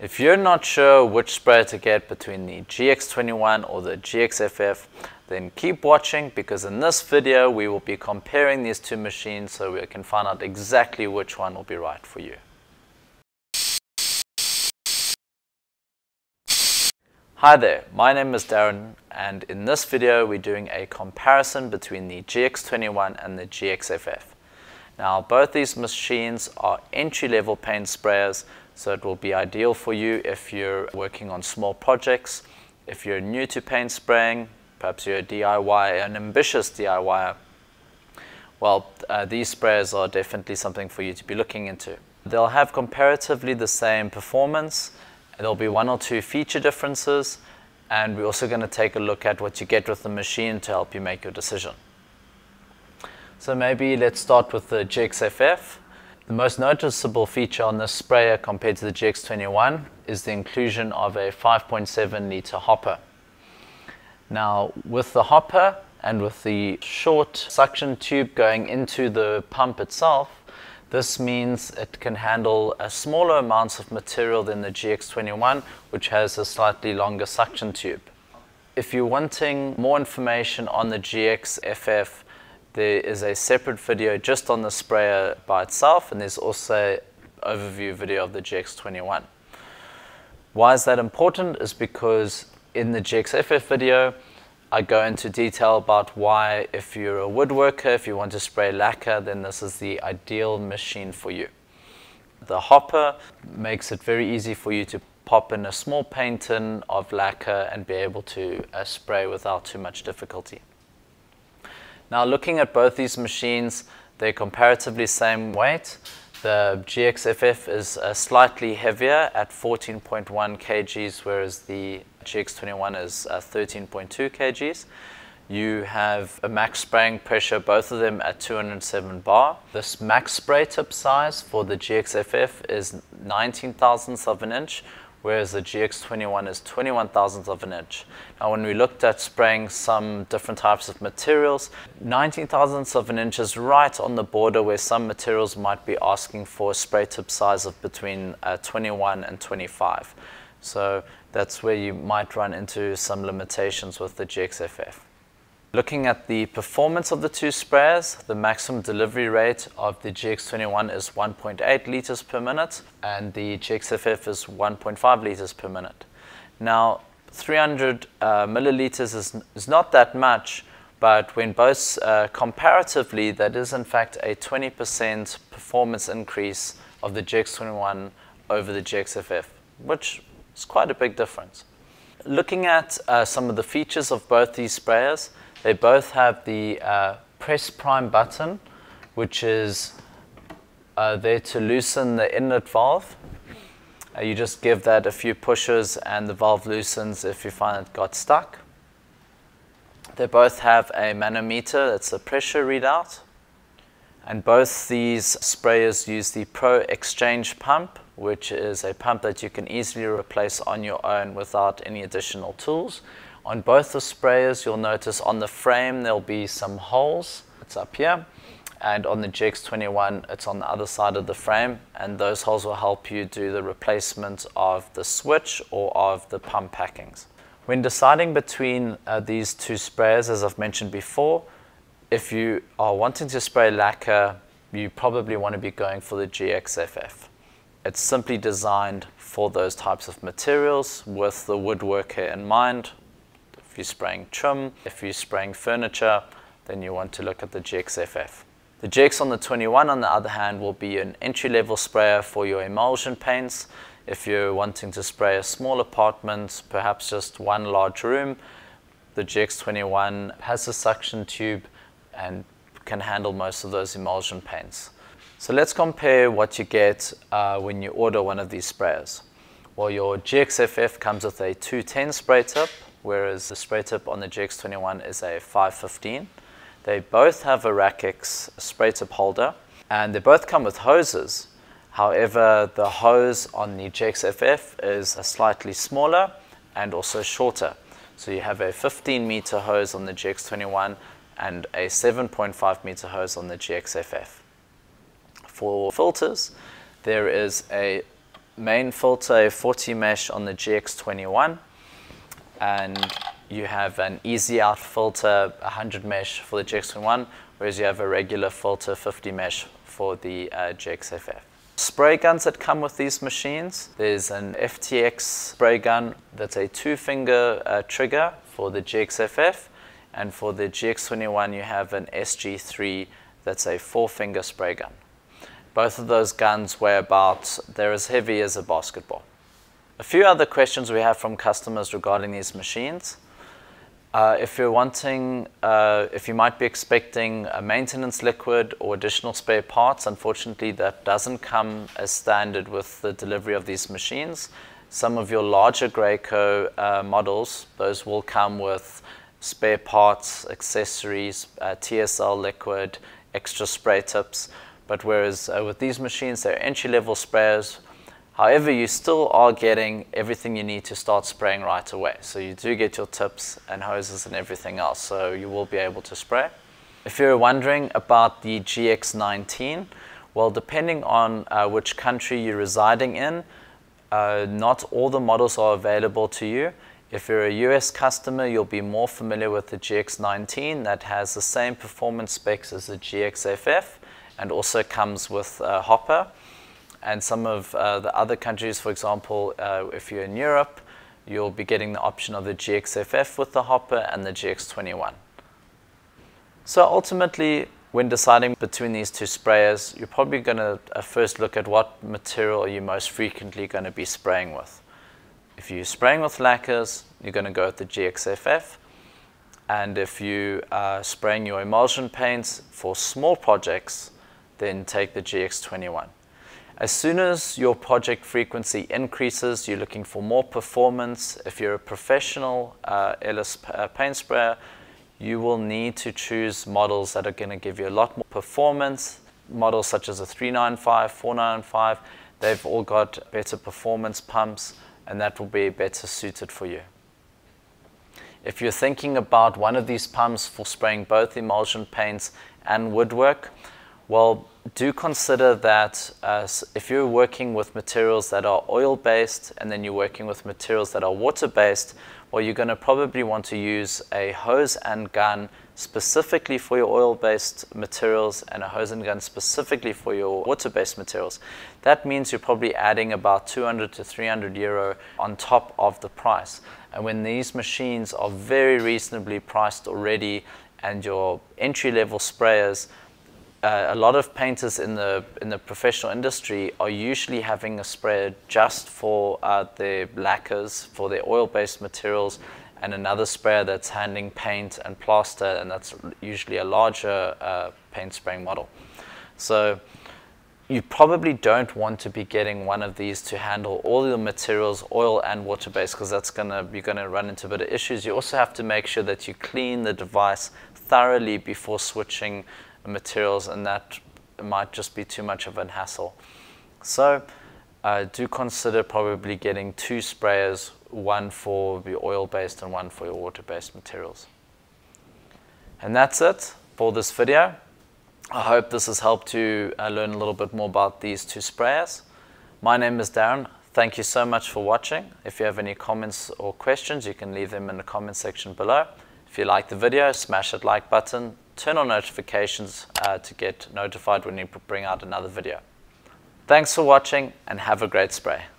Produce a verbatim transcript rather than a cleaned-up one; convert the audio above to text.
If you're not sure which sprayer to get between the G X twenty-one or the G X F F, then keep watching, because in this video we will be comparing these two machines so we can find out exactly which one will be right for you. Hi there, my name is Darren, and in this video we're doing a comparison between the G X twenty-one and the G X F F. Now, both these machines are entry-level paint sprayers, so it will be ideal for you if you're working on small projects, if you're new to paint spraying, perhaps you're a D I Y, an ambitious D I Y er. Well, uh, these sprayers are definitely something for you to be looking into. They'll have comparatively the same performance, there'll be one or two feature differences, and we're also going to take a look at what you get with the machine to help you make your decision. So maybe let's start with the G X F F. The most noticeable feature on this sprayer compared to the G X twenty-one is the inclusion of a five point seven litre hopper. Now, with the hopper and with the short suction tube going into the pump itself, this means it can handle a smaller amount of material than the G X twenty-one, which has a slightly longer suction tube. If you're wanting more information on the G X F F, there is a separate video just on the sprayer by itself, and there's also an overview video of the G X twenty-one. Why is that important? Is because in the G X F F video, I go into detail about why, if you're a woodworker, if you want to spray lacquer, then this is the ideal machine for you. The hopper makes it very easy for you to pop in a small paint tin of lacquer and be able to uh, spray without too much difficulty. Now, looking at both these machines, they're comparatively same weight. The G X F F is uh, slightly heavier at fourteen point one kilograms, whereas the G X twenty-one is uh, thirteen point two kilograms. You have a max spraying pressure, both of them at two hundred seven bar. This max spray tip size for the G X F F is nineteen thousandths of an inch, whereas the G X twenty-one is twenty-one thousandths of an inch. Now, when we looked at spraying some different types of materials, nineteen thousandths of an inch is right on the border where some materials might be asking for a spray tip size of between uh, twenty-one and twenty-five. So that's where you might run into some limitations with the G X F F. Looking at the performance of the two sprayers, the maximum delivery rate of the G X twenty-one is one point eight litres per minute and the G X F F is one point five litres per minute. Now, three hundred uh, millilitres is, is not that much, but when both uh, comparatively, that is in fact a twenty percent performance increase of the G X twenty-one over the G X F F, which is quite a big difference. Looking at uh, some of the features of both these sprayers, they both have the uh, press prime button, which is uh, there to loosen the inlet valve. Uh, you just give that a few pushes and the valve loosens if you find it got stuck. They both have a manometer, that's a pressure readout. And both these sprayers use the Pro Exchange pump, which is a pump that you can easily replace on your own without any additional tools. On both the sprayers, you'll notice on the frame there'll be some holes. It's up here, and on the G X twenty-one it's on the other side of the frame, and those holes will help you do the replacement of the switch or of the pump packings. When deciding between uh, these two sprayers, as I've mentioned before, if you are wanting to spray lacquer, you probably want to be going for the G X F F. It's simply designed for those types of materials with the woodworker in mind. If you're spraying trim, if you're spraying furniture, then you want to look at the G X F F. The G X on the twenty-one, on the other hand, will be an entry-level sprayer for your emulsion paints. If you're wanting to spray a small apartment, perhaps just one large room, the G X twenty-one has a suction tube and can handle most of those emulsion paints. So let's compare what you get uh, when you order one of these sprayers. Well, your G X F F comes with a two ten spray tip, whereas the spray tip on the G X twenty-one is a five fifteen. They both have a RackX spray tip holder, and they both come with hoses. However, the hose on the G X F F is slightly smaller and also shorter. So you have a fifteen metre hose on the G X twenty-one and a seven point five metre hose on the G X F F. For filters, there is a main filter forty mesh on the G X twenty-one, and you have an E Z out filter one hundred mesh for the G X twenty-one, whereas you have a regular filter fifty mesh for the uh, G X F F. Spray guns that come with these machines: there's an F T X spray gun that's a two finger uh, trigger for the G X F F, and for the G X twenty-one you have an S G three that's a four finger spray gun. Both of those guns weigh about, they're as heavy as a basketball. A few other questions we have from customers regarding these machines. Uh, if you're wanting, uh, if you might be expecting a maintenance liquid or additional spare parts, unfortunately that doesn't come as standard with the delivery of these machines. Some of your larger Graco uh, models, those will come with spare parts, accessories, uh, T S L liquid, extra spray tips. But whereas uh, with these machines, they're entry-level sprayers. However, you still are getting everything you need to start spraying right away. So you do get your tips and hoses and everything else, so you will be able to spray. If you're wondering about the G X nineteen, well, depending on uh, which country you're residing in, uh, not all the models are available to you. If you're a U S customer, you'll be more familiar with the G X nineteen that has the same performance specs as the G X F F, and also comes with a hopper. And some of uh, the other countries, for example, uh, if you're in Europe, you'll be getting the option of the G X F F with the hopper and the G X twenty-one. So ultimately, when deciding between these two sprayers, you're probably gonna uh, first look at what material are you most frequently gonna be spraying with. If you're spraying with lacquers, you're gonna go with the G X F F. And if you are spraying your emulsion paints for small projects, then take the G X twenty-one. As soon as your project frequency increases, you're looking for more performance. If you're a professional uh, L S uh, paint sprayer, you will need to choose models that are going to give you a lot more performance. Models such as a three ninety-five, four ninety-five, they've all got better performance pumps, and that will be better suited for you. If you're thinking about one of these pumps for spraying both emulsion paints and woodwork, well, do consider that uh, if you're working with materials that are oil-based and then you're working with materials that are water-based, well, you're going to probably want to use a hose and gun specifically for your oil-based materials and a hose and gun specifically for your water-based materials. That means you're probably adding about two hundred to three hundred euro on top of the price. And when these machines are very reasonably priced already and your entry-level sprayers, Uh, a lot of painters in the in the professional industry are usually having a sprayer just for uh, their lacquers, for their oil-based materials, and another sprayer that's handling paint and plaster, and that's usually a larger uh, paint spraying model. So you probably don't want to be getting one of these to handle all the materials, oil and water-based, because that's gonna you're gonna run into a bit of issues. You also have to make sure that you clean the device thoroughly before switching materials, and that might just be too much of a hassle. So uh, do consider probably getting two sprayers, one for the oil-based and one for your water-based materials. And that's it for this video. I hope this has helped you uh, learn a little bit more about these two sprayers. My name is Darren. Thank you so much for watching. If you have any comments or questions, you can leave them in the comment section below. If you like the video, smash that like button. Turn on notifications uh, to get notified when we bring out another video. Thanks for watching and have a great spray.